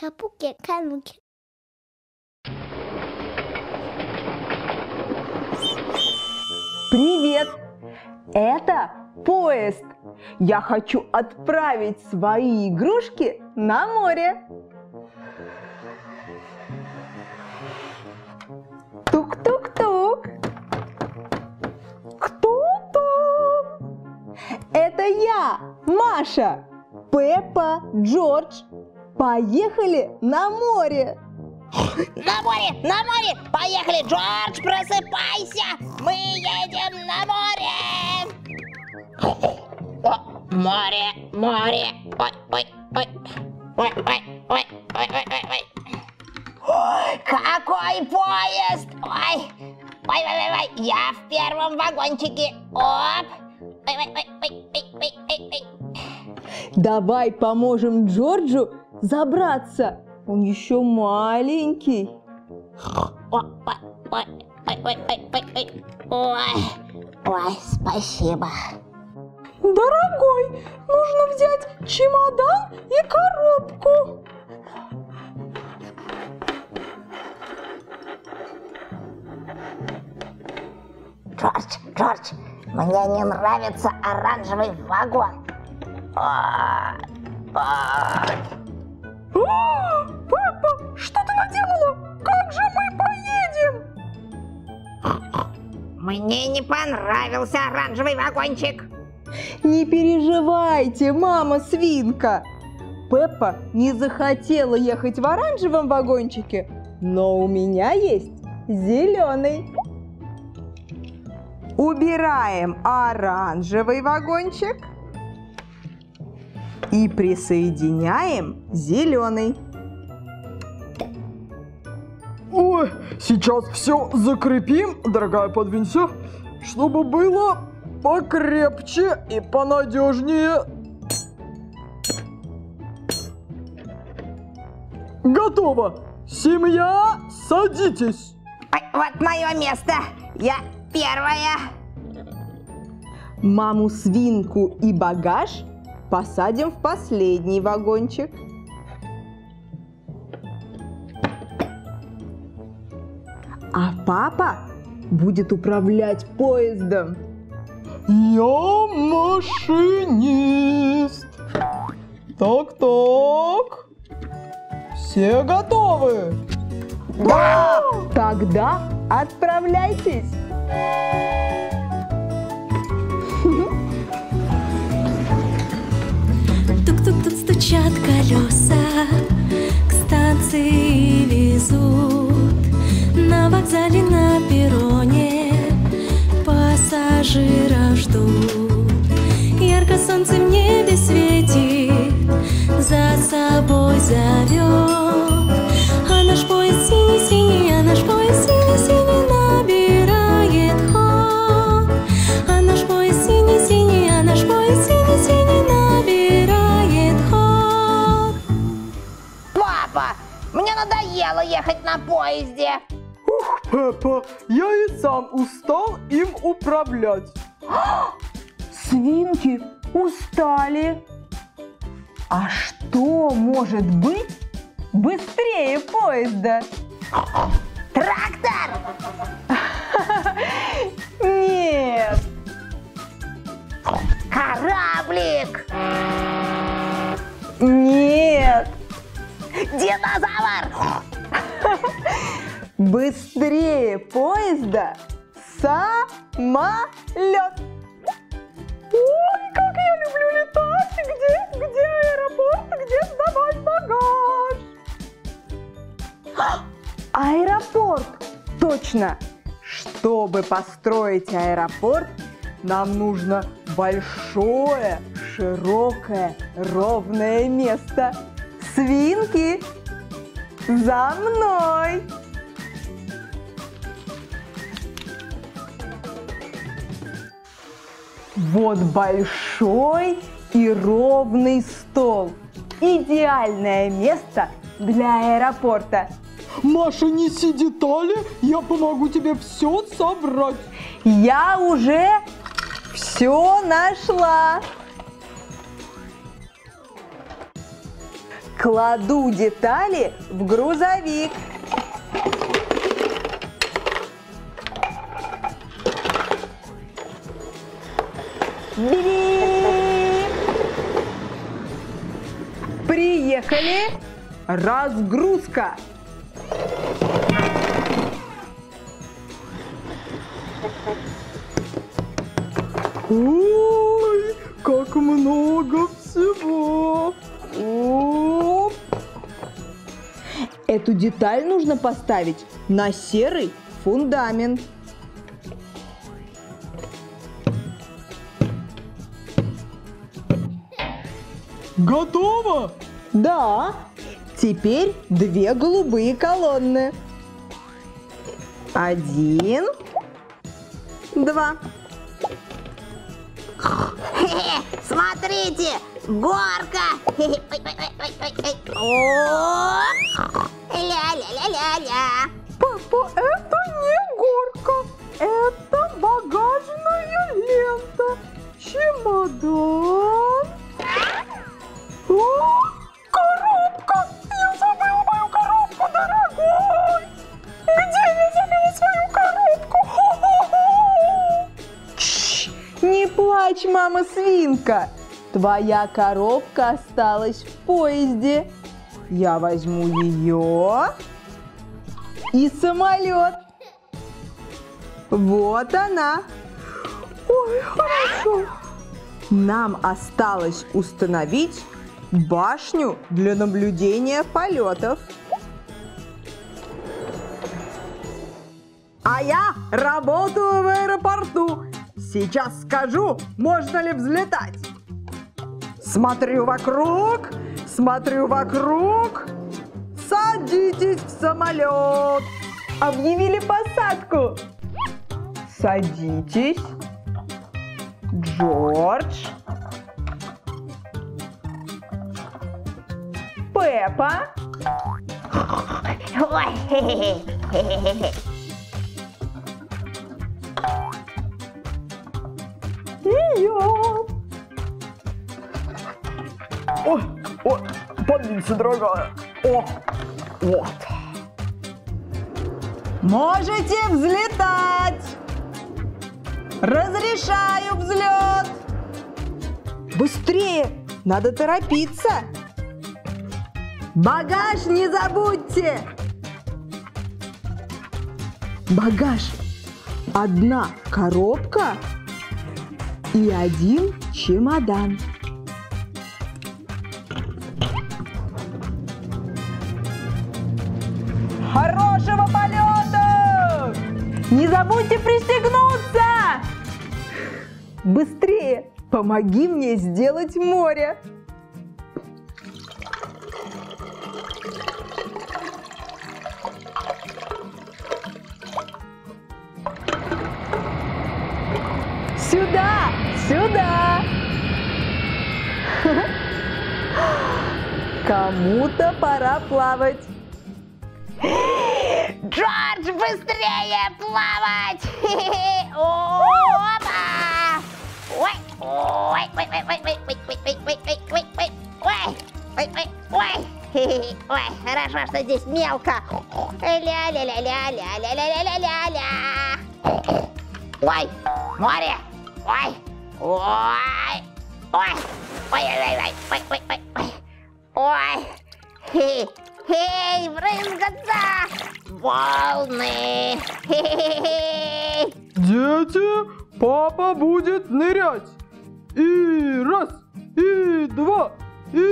Капуки Кануки. Привет! Это поезд. Я хочу отправить свои игрушки на море. Тук-тук-тук. Кто там? Это я, Маша, Пеппа, Джордж. Поехали на море. На море, на море! Поехали, Джордж, просыпайся! Мы едем на море! О, море, море! Ой, ой, ой! Ой, ой, ой, ой, ой, ой, ой! Какой поезд! Ой! Ой, ой, ой, ой! Я в первом вагончике! Оп! Ой, ой, ой, ой, ой, ой, ой! Давай поможем Джорджу забраться! Он еще маленький. Ой, спасибо. Дорогой, нужно взять чемодан и коробку. Джордж, Джордж, мне не нравится оранжевый вагон. Пеппа, что ты наделала? Как же мы поедем? Мне не понравился оранжевый вагончик. Не переживайте, мама-свинка. Пеппа не захотела ехать в оранжевом вагончике, но у меня есть зеленый. Убираем оранжевый вагончик и присоединяем зеленый. Ой, сейчас все закрепим, дорогая, подвинься, чтобы было покрепче и понадежнее. Готово. Семья, садитесь. Ой, вот мое место. Я первая. Маму свинку и багаж посадим в последний вагончик. А папа будет управлять поездом. Я машинист. Так-так. Все готовы? Да! Тогда отправляйтесь. Тук-тук-тук стучат колеса, к станции везут. На вокзале, на перроне пассажиров ждут. Ярко солнце в небе светит, за собой зовет. А наш поезд синий-синий, а наш поезд синий-синий набирает ход. А наш поезд синий-синий, а наш поезд синий-синий набирает ход. Папа, мне надоело ехать на поезде. Ух, Пеппа, я и сам устал им управлять. Свинки устали. А что может быть быстрее поезда? Трактор! Нет. Кораблик! Нет. Динозавр! Быстрее поезда самолет. Ой, как я люблю летать! Где аэропорт? Где сдавать багаж? Аэропорт! Точно! Чтобы построить аэропорт, нам нужно большое, широкое, ровное место. Свинки, за мной! Вот большой и ровный стол. Идеальное место для аэропорта. Маша, неси детали, я помогу тебе все собрать. Я уже все нашла. Кладу детали в грузовик. Би-би! Приехали! Разгрузка! Ой, как много всего! Оп. Эту деталь нужно поставить на серый фундамент. Готово? Да. Теперь две голубые колонны. 1, 2. Смотрите, горка. Ля-ля-ля-ля-ля. Папа, это не горка. Это багажная лента. Чемодан. О, коробка! Я забыл мою коробку, дорогой! Где я забыла свою коробку? Чш, не плачь, мама-свинка! Твоя коробка осталась в поезде. Я возьму ее и самолет. Вот она. Ой, хорошо. Нам осталось установить башню для наблюдения полетов. А я работаю в аэропорту. Сейчас скажу, можно ли взлетать. Смотрю вокруг, смотрю вокруг. Садитесь в самолет. Объявили посадку. Садитесь. Джордж. Пеппа. И я. О, поднимется, дорогая. О, вот. Можете взлетать. Разрешаю взлет. Быстрее, надо торопиться. Багаж не забудьте! Багаж. 1 коробка и 1 чемодан. Хорошего полета! Не забудьте пристегнуться! Быстрее! Помоги мне сделать море! Сюда! Сюда! Кому-то пора плавать. Джордж, быстрее плавать! Опа! Ой! Ой! Ой! Ой! Ой! Ой! Ой! Ой! Ой! Хорошо, что здесь мелко. Ля-ля-ля-ля-ля-ля-ля-ля-ля-ля-ля. Ой! Море! Ой! Ой! Ой! Ой! Ой! Ой! Ой! Ой! Ой! Хе! Хей! Брызгаться! Волны! Хе-хе-хе! Дети, папа будет нырять! И 1, 2, 3!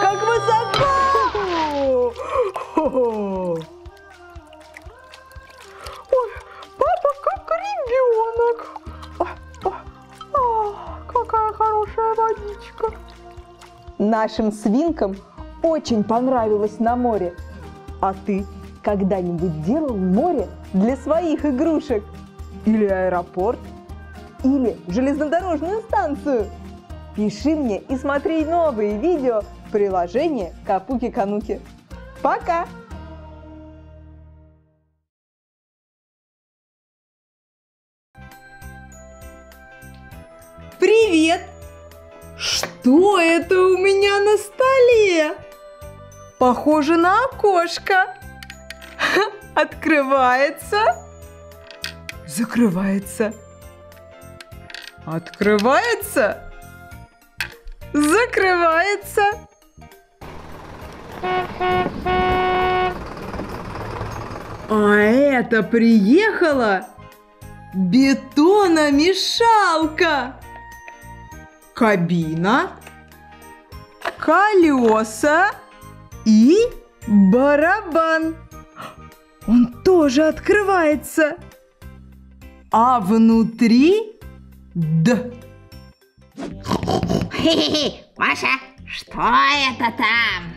Как высоко! Ребенок. Какая хорошая водичка. Нашим свинкам очень понравилось на море. А ты когда-нибудь делал море для своих игрушек? Или аэропорт? Или железнодорожную станцию? Пиши мне и смотри новые видео в приложении Капуки Кануки. Пока! Привет! Что? Что это у меня на столе? Похоже на окошко. Открывается. Закрывается. Открывается. Закрывается. А это приехала бетономешалка. Кабина, колеса и барабан. Он тоже открывается. А внутри Хе-хе-хе. Маша, что это там?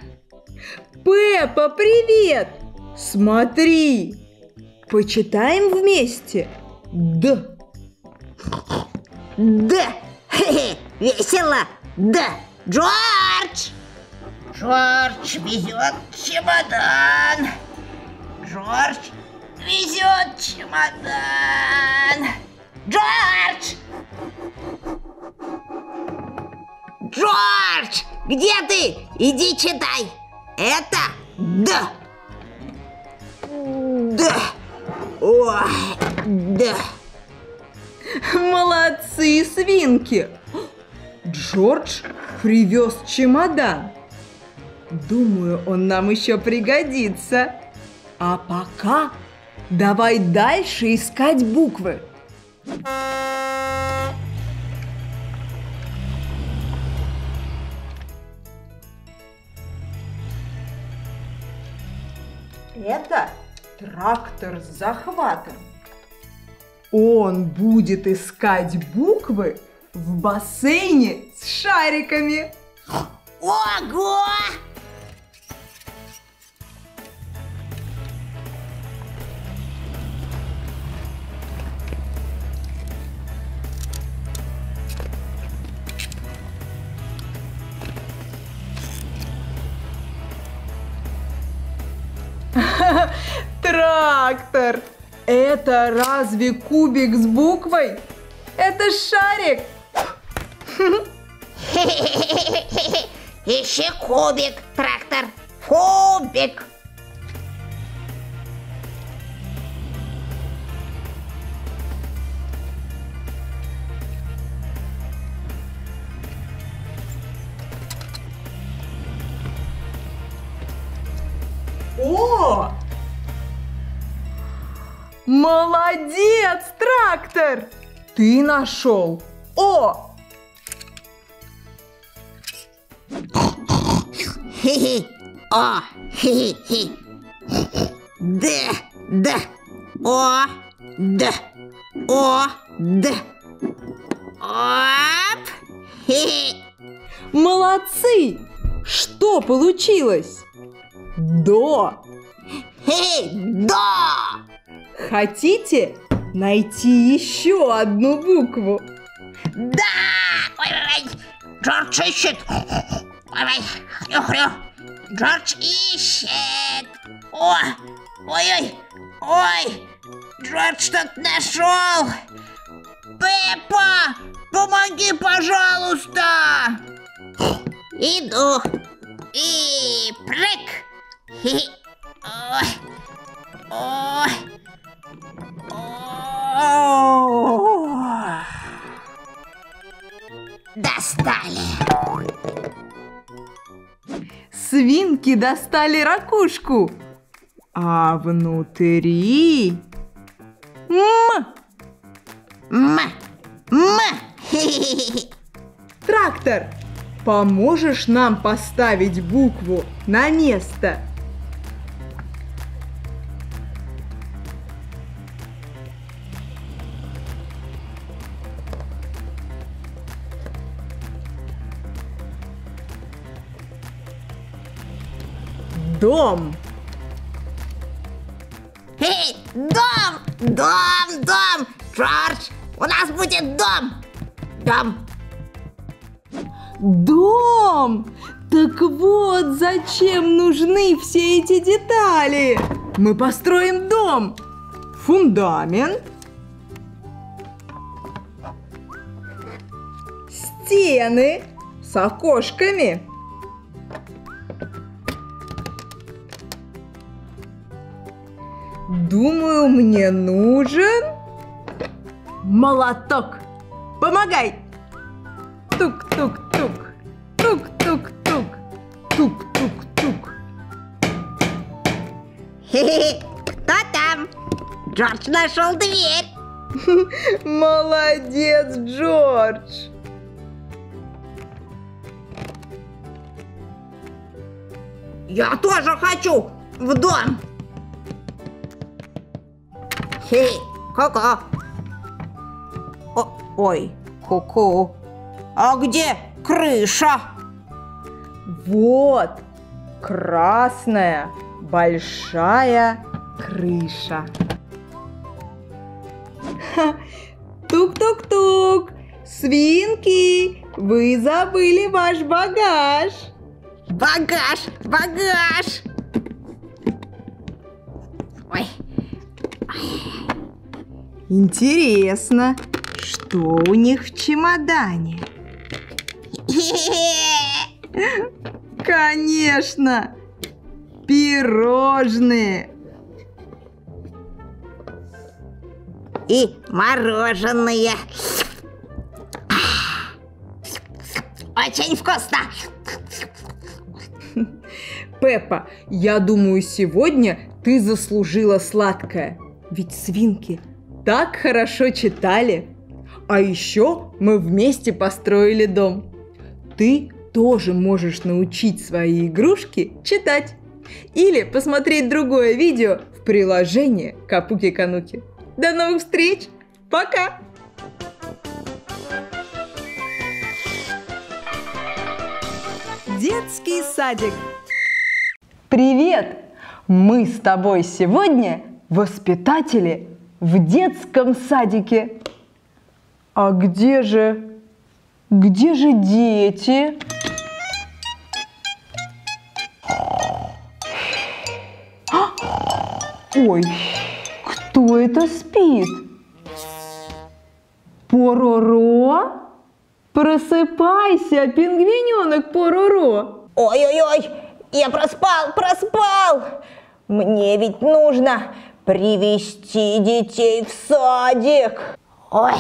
Пеппа, привет! Смотри! Почитаем вместе. Хе-хе, весело. Джордж! Джордж везет чемодан. Джордж везет чемодан. Джордж! Джордж! Где ты? Иди читай. Это Д. Молодцы, свинки! Джордж привез чемодан. Думаю, он нам еще пригодится. А пока давай дальше искать буквы. Это трактор с захватом. Он будет искать буквы в бассейне с шариками. Ого! Трактор! Это разве кубик с буквой? Это шарик! Ищи кубик, трактор! Кубик! О! Молодец, трактор! Ты нашел О! Хе-хе! О! Хе-хе-хе! Д! Д! О! Д! О! Д! Оп! Хе-хе! Молодцы! Что получилось? До! Хе! До! Хотите найти еще одну букву? Да! Ой. Джордж ищет! Ой. Хрю-хрю. Джордж ищет! О! Ой-ой! Ой! Джордж что-то нашел! Пеппа! Помоги, пожалуйста! Иду! И прыг! Хе-хе! Ой! Ой! Достали! Свинки достали ракушку, а внутри Трактор, поможешь нам поставить букву на место? Дом. Эй, дом! Дом, дом! Джордж, у нас будет дом! Дом! Дом! Так вот, зачем нужны все эти детали? Мы построим дом. Фундамент. Стены. С с окошками. Думаю, мне нужен молоток. Помогай! Тук-тук-тук, тук-тук-тук, тук-тук-тук. Хе-хе, кто там? Джордж нашел дверь. Молодец, Джордж. Я тоже хочу в дом. Хей, ко-ко. Ой, ку-ку. А где крыша? Вот, красная большая крыша. Тук-тук-тук! Свинки, вы забыли ваш багаж. Багаж, багаж! Ой. Интересно, что у них в чемодане? Конечно, пирожные и мороженое. Очень вкусно. Пеппа, я думаю, сегодня ты заслужила сладкое. Ведь свинки так хорошо читали. А еще мы вместе построили дом. Ты тоже можешь научить свои игрушки читать. Или посмотреть другое видео в приложении Капуки Кануки. До новых встреч! Пока! Детский садик. Привет! Мы с тобой сегодня воспитатели в детском садике. А где же дети? Ой, кто это спит? Пороро? Просыпайся, пингвиненок Пороро. Ой-ой-ой, я проспал. Мне ведь нужно привести детей в садик. Ой.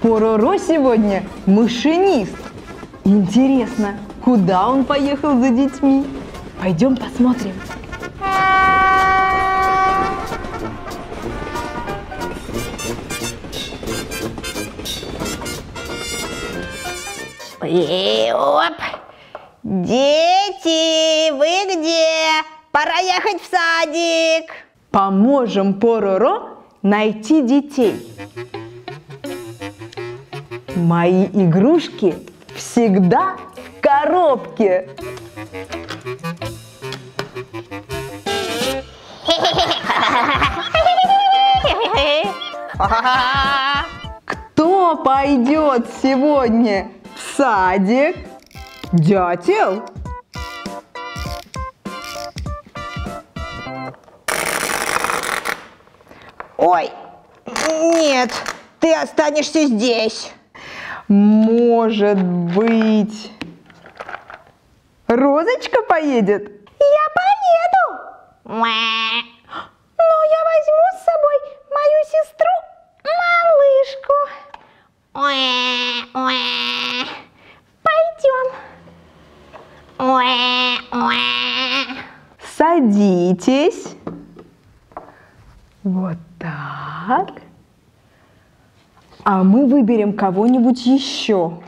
Пороро сегодня машинист. Интересно, куда он поехал за детьми? Пойдем посмотрим. И оп! Дети, вы где? Пора ехать в садик. Поможем Пороро найти детей. Мои игрушки всегда в коробке. Кто пойдет сегодня в садик? Дятел? Ой, нет, ты останешься здесь. Может быть, Розочка поедет? Я поеду. Но я возьму с собой мою сестру-малышку. Пойдем. Садитесь. Вот так. А мы выберем кого-нибудь еще.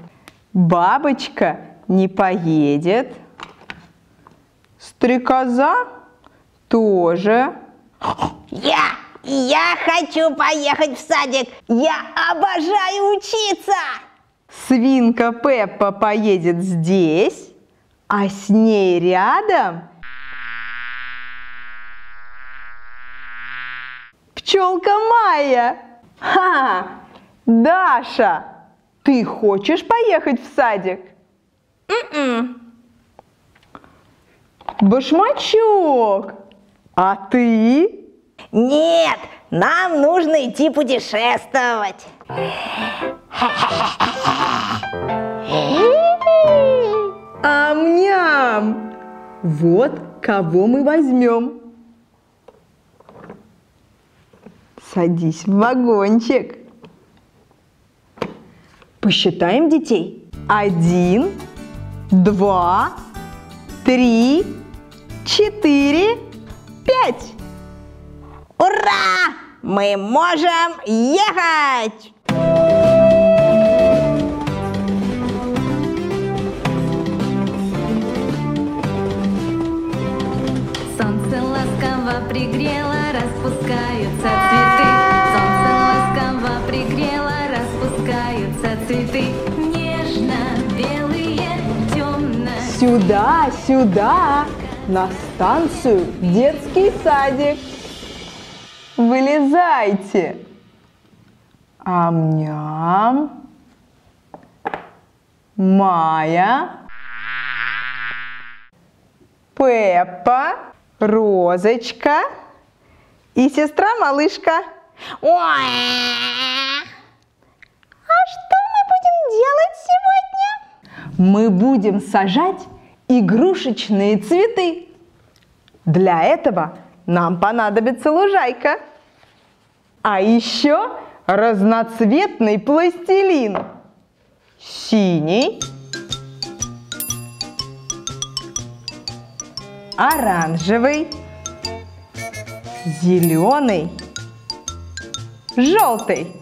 Бабочка не поедет. Стрекоза тоже. Я хочу поехать в садик. Я обожаю учиться. Свинка Пеппа поедет здесь, а с ней рядом пчелка Майя. Ха! Даша, ты хочешь поехать в садик? Башмачок, а ты? Нет, Нам нужно идти путешествовать. Ам-ням! Вот кого мы возьмем. Садись в вагончик. Посчитаем детей. 1, 2, 3, 4, 5. Ура! Мы можем ехать! Солнце ласково пригрело, распускаются цветы. Солнце ласково пригрело, распускаются цветы. Нежно-белые, темно. Сюда, сюда! На станцию детский садик. Вылезайте. Ам-ням. Майя. Пеппа. Розочка. И сестра-малышка. А что мы будем делать сегодня? Мы будем сажать игрушечные цветы. Для этого нам понадобится лужайка, а еще разноцветный пластилин. Синий, оранжевый, зеленый, желтый.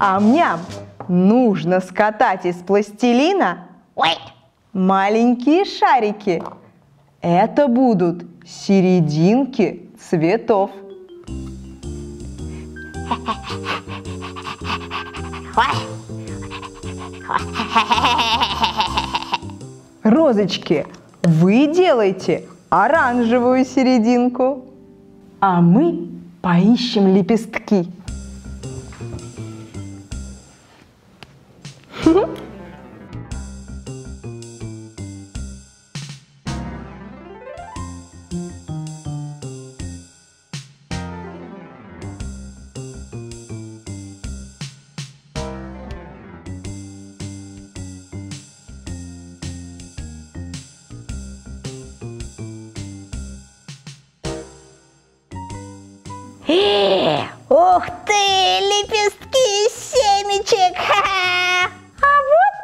Ам-ням, нужно скатать из пластилина маленькие шарики. Это будут серединки цветов. Розочки, вы делаете оранжевую серединку, а мы поищем лепестки. Ух ты, лепестки из семечек! А вот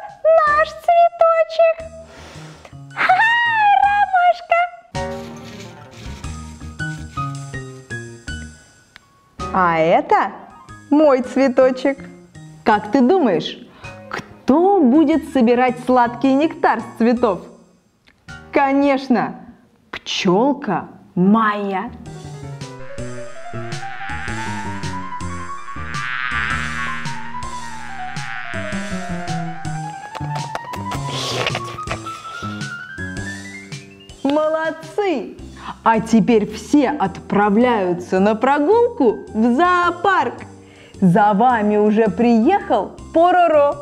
наш цветочек! Ромашка! А это мой цветочек! Как ты думаешь, кто будет собирать сладкий нектар с цветов? Конечно, пчелка Майя! Молодцы! А теперь все отправляются на прогулку в зоопарк. За вами уже приехал Пороро.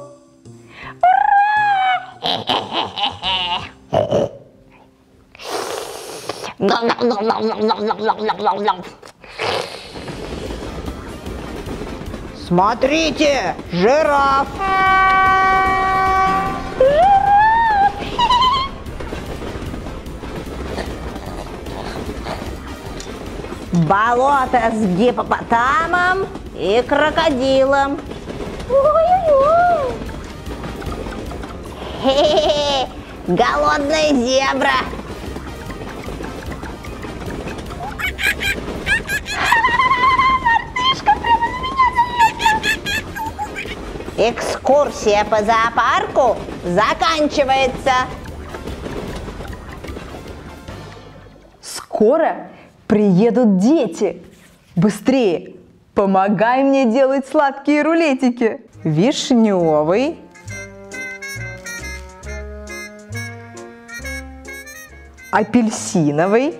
Ура! Смотрите, жираф! Болото с гиппопотамом и крокодилом. Ой-ой-ой. Хе-хе-хе. Голодная зебра. Мартышка прямо на меня залезла. Экскурсия по зоопарку заканчивается. Скоро приедут дети. Быстрее, помогай мне делать сладкие рулетики. Вишневый. Апельсиновый.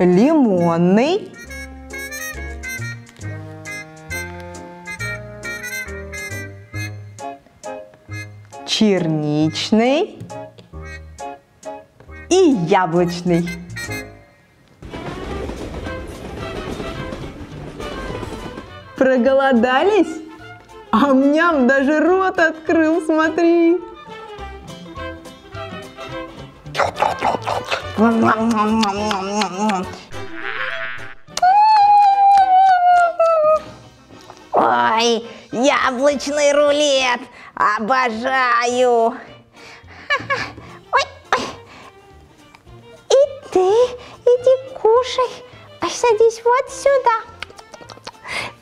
лимонный, черничный и яблочный. Проголодались? А ням даже рот открыл, смотри. Ой, яблочный рулет, обожаю. И ты иди кушай, садись вот сюда.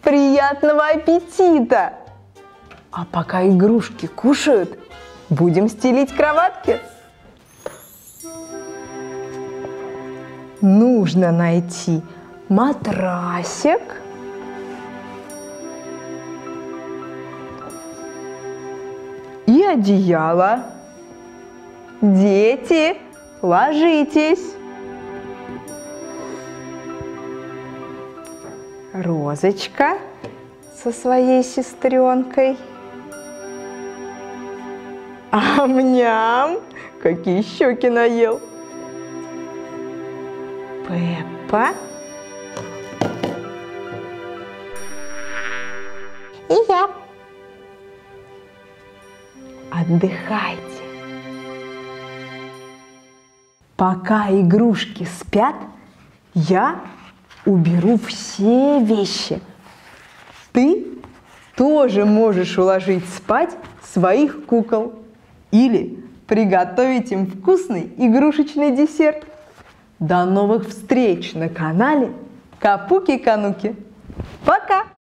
Приятного аппетита! А пока игрушки кушают, будем стелить кроватки. Нужно найти матрасик, и одеяло. Дети, ложитесь. Розочка со своей сестренкой. Ам-ням! Какие щеки наел! Пеппа. И я. Отдыхайте. Пока игрушки спят, я уберу все вещи. Ты тоже можешь уложить спать своих кукол. Или приготовить им вкусный игрушечный десерт. До новых встреч на канале Капуки Кануки. Пока!